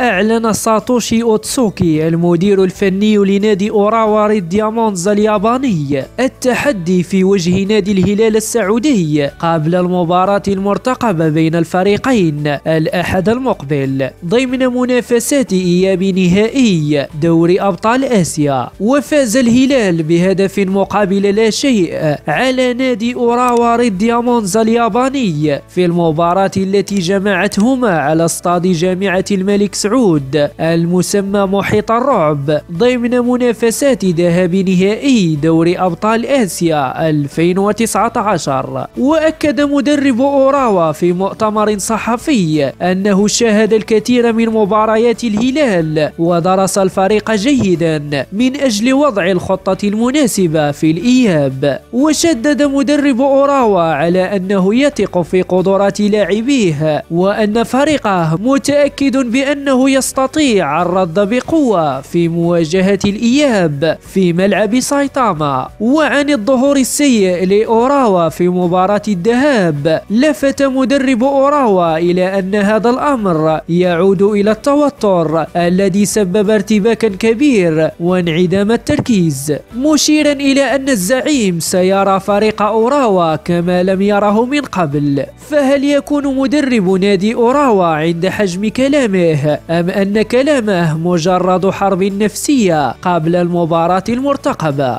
أعلن ساتوشي أوتسوكي المدير الفني لنادي أوراوا ريد دياموندز الياباني التحدي في وجه نادي الهلال السعودي قبل المباراة المرتقبة بين الفريقين الأحد المقبل ضمن منافسات إياب نهائي دوري أبطال آسيا. وفاز الهلال بهدف مقابل لا شيء على نادي أوراوا ريد دياموندز الياباني في المباراة التي جمعتهما على استاد جامعة الملك سعود المسمى محيط الرعب ضمن منافسات ذهاب نهائي دوري أبطال آسيا 2019. وأكد مدرب أوراوا في مؤتمر صحفي أنه شاهد الكثير من مباريات الهلال ودرس الفريق جيدا من أجل وضع الخطة المناسبة في الإياب. وشدد مدرب أوراوا على أنه يثق في قدرات لاعبيه وأن فريقه متأكد بأنه يستطيع الرد بقوة في مواجهة الإياب في ملعب سايتاما. وعن الظهور السيء لأوراوا في مباراة الذهاب، لفت مدرب أوراوا إلى أن هذا الأمر يعود إلى التوتر الذي سبب ارتباكا كبير وانعدام التركيز، مشيرا إلى أن الزعيم سيرى فريق أوراوا كما لم يره من قبل. فهل يكون مدرب نادي أوراوا عند حجم كلامه أم أن كلامه مجرد حرب نفسية قبل المباراة المرتقبة؟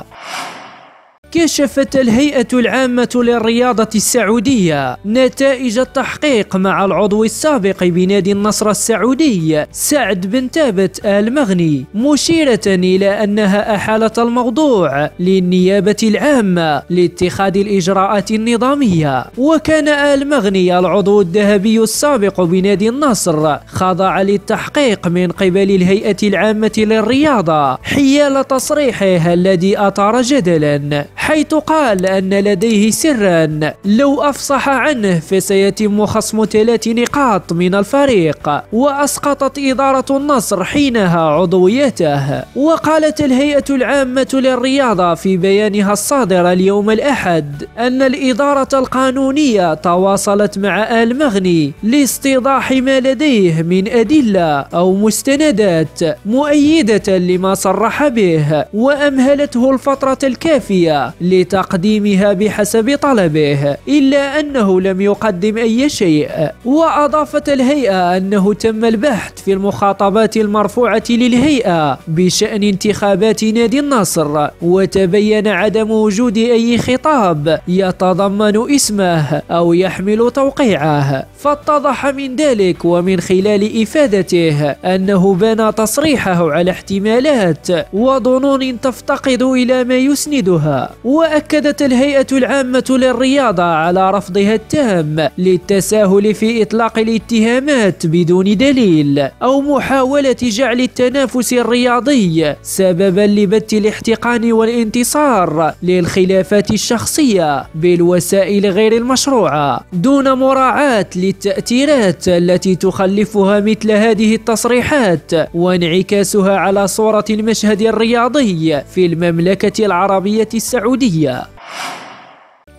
كشفت الهيئة العامة للرياضة السعودية نتائج التحقيق مع العضو السابق بنادي النصر السعودي سعد بن ثابت آل مغني، مشيرة إلى أنها أحالت الموضوع للنيابة العامة لاتخاذ الإجراءات النظامية. وكان آل مغني العضو الذهبي السابق بنادي النصر خضع للتحقيق من قبل الهيئة العامة للرياضة حيال تصريحه الذي أثار جدلا، حيث قال أن لديه سرا لو أفصح عنه فسيتم خصم 3 نقاط من الفريق، وأسقطت إدارة النصر حينها عضويته. وقالت الهيئة العامة للرياضة في بيانها الصادر اليوم الأحد أن الإدارة القانونية تواصلت مع آل مغني لاستيضاح ما لديه من أدلة أو مستندات مؤيدة لما صرح به، وأمهلته الفترة الكافية لتقديمها بحسب طلبه، إلا أنه لم يقدم أي شيء. وأضافت الهيئة أنه تم البحث في المخاطبات المرفوعة للهيئة بشأن انتخابات نادي النصر، وتبين عدم وجود أي خطاب يتضمن اسمه أو يحمل توقيعه. فاتضح من ذلك ومن خلال إفادته أنه بنى تصريحه على احتمالات وظنون تفتقد إلى ما يسندها. وأكدت الهيئة العامة للرياضة على رفضها التام للتساهل في إطلاق الاتهامات بدون دليل أو محاولة جعل التنافس الرياضي سببا لبث الاحتقان والانتصار للخلافات الشخصية بالوسائل غير المشروعة دون مراعاة للتأثيرات التي تخلفها مثل هذه التصريحات وانعكاسها على صورة المشهد الرياضي في المملكة العربية السعودية.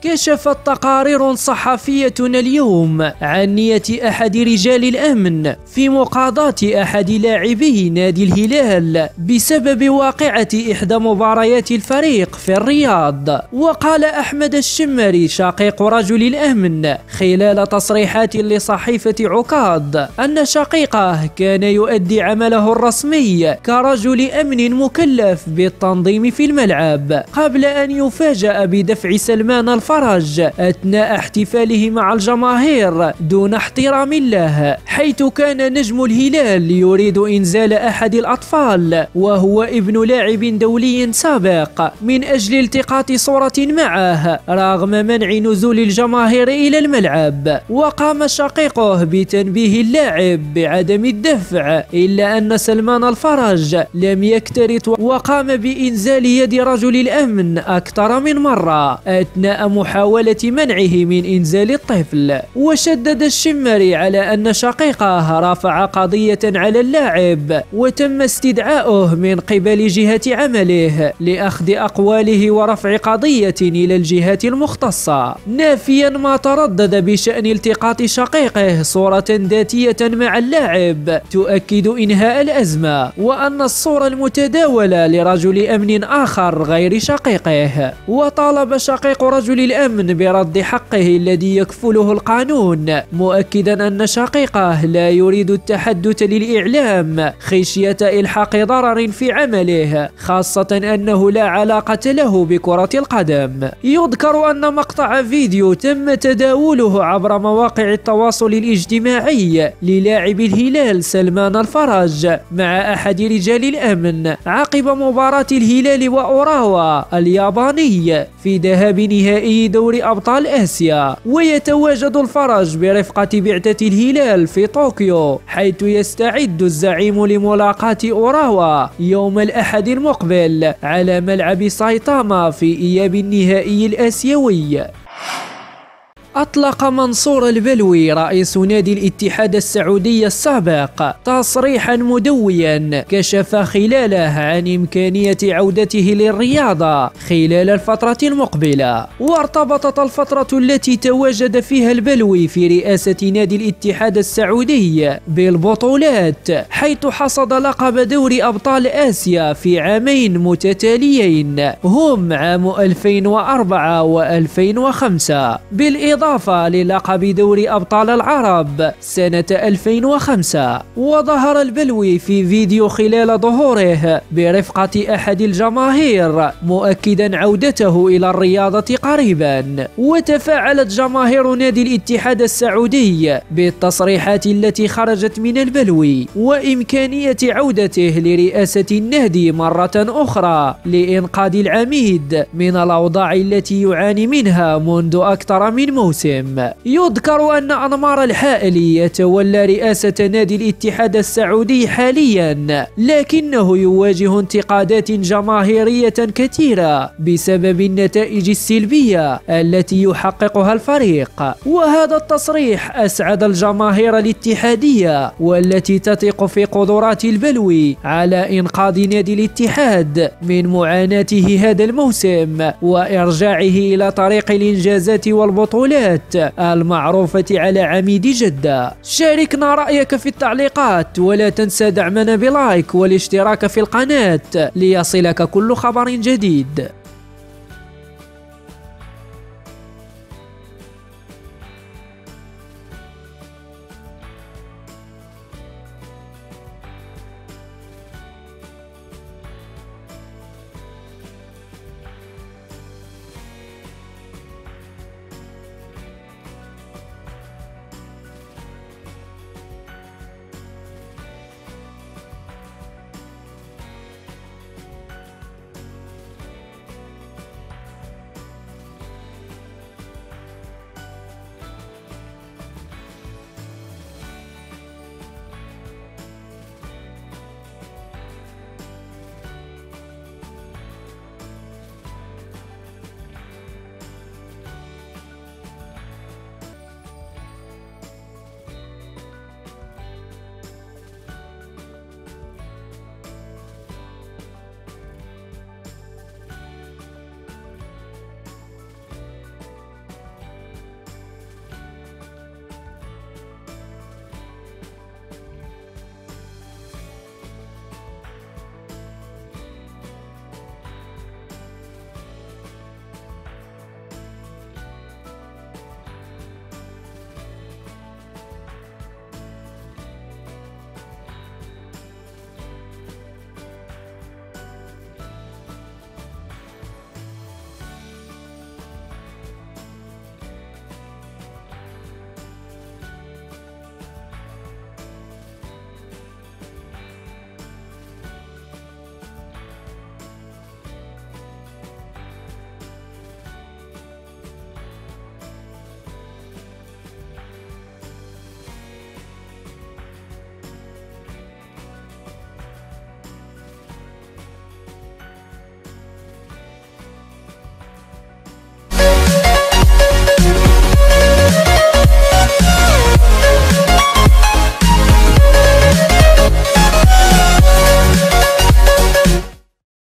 كشفت تقارير صحفية اليوم عن نية أحد رجال الأمن في مقاضاة أحد لاعبي نادي الهلال بسبب واقعة إحدى مباريات الفريق في الرياض. وقال أحمد الشمري شقيق رجل الأمن خلال تصريحات لصحيفة عكاظ أن شقيقه كان يؤدي عمله الرسمي كرجل أمن مكلف بالتنظيم في الملعب قبل أن يفاجأ بدفع سلمان الفرج أثناء احتفاله مع الجماهير دون احترام له، حيث كان نجم الهلال يريد إنزال أحد الأطفال وهو ابن لاعب دولي سابق من أجل التقاط صورة معه رغم منع نزول الجماهير إلى الملعب. وقام شقيقه بتنبيه اللاعب بعدم الدفع، إلا أن سلمان الفرج لم يكترث وقام بإنزال يد رجل الأمن أكثر من مرة أثناء محاولة منعه من إنزال الطفل. وشدد الشمري على أن شقيقه رفع قضية على اللاعب وتم استدعاؤه من قبل جهة عمله لأخذ أقواله ورفع قضية إلى الجهات المختصة، نافيا ما تردد بشأن التقاط شقيقه صورة ذاتية مع اللاعب تؤكد إنهاء الأزمة، وأن الصورة المتداولة لرجل أمن آخر غير شقيقه. وطالب شقيق رجل الأمن برد حقه الذي يكفله القانون، مؤكدا أن شقيقه لا يريد التحدث للإعلام خشية إلحاق ضرر في عمله، خاصة أنه لا علاقة له بكرة القدم. يذكر أن مقطع فيديو تم تداوله عبر مواقع التواصل الاجتماعي للاعب الهلال سلمان الفرج مع أحد رجال الأمن عقب مباراة الهلال وأوراوا الياباني في ذهاب نهائي دوري أبطال آسيا. ويتواجد الفرج برفقة بعثة الهلال في طوكيو، حيث يستعد الزعيم لملاقاة أوراوا يوم الأحد المقبل على ملعب سايتاما في إياب النهائي الآسيوي. أطلق منصور البلوي رئيس نادي الاتحاد السعودي السابق تصريحا مدويا كشف خلاله عن إمكانية عودته للرياضة خلال الفترة المقبلة. وارتبطت الفترة التي تواجد فيها البلوي في رئاسة نادي الاتحاد السعودي بالبطولات، حيث حصد لقب دوري أبطال آسيا في عامين متتاليين هم عام 2004 و2005، بالإضافة للقب دوري أبطال العرب سنة 2005. وظهر البلوي في فيديو خلال ظهوره برفقة أحد الجماهير مؤكدا عودته إلى الرياضة قريبا. وتفاعلت جماهير نادي الاتحاد السعودي بالتصريحات التي خرجت من البلوي وإمكانية عودته لرئاسة النادي مرة أخرى لإنقاذ العميد من الأوضاع التي يعاني منها منذ أكثر من موسم. يذكر أن أنمار الحائل يتولى رئاسة نادي الاتحاد السعودي حاليا، لكنه يواجه انتقادات جماهيرية كثيرة بسبب النتائج السلبية التي يحققها الفريق. وهذا التصريح أسعد الجماهير الاتحادية والتي تثق في قدرات البلوي على إنقاذ نادي الاتحاد من معاناته هذا الموسم وإرجاعه إلى طريق الإنجازات والبطولات المعروفة على عميد جدة. شاركنا رأيك في التعليقات، ولا تنسى دعمنا بلايك والاشتراك في القناة ليصلك كل خبر جديد.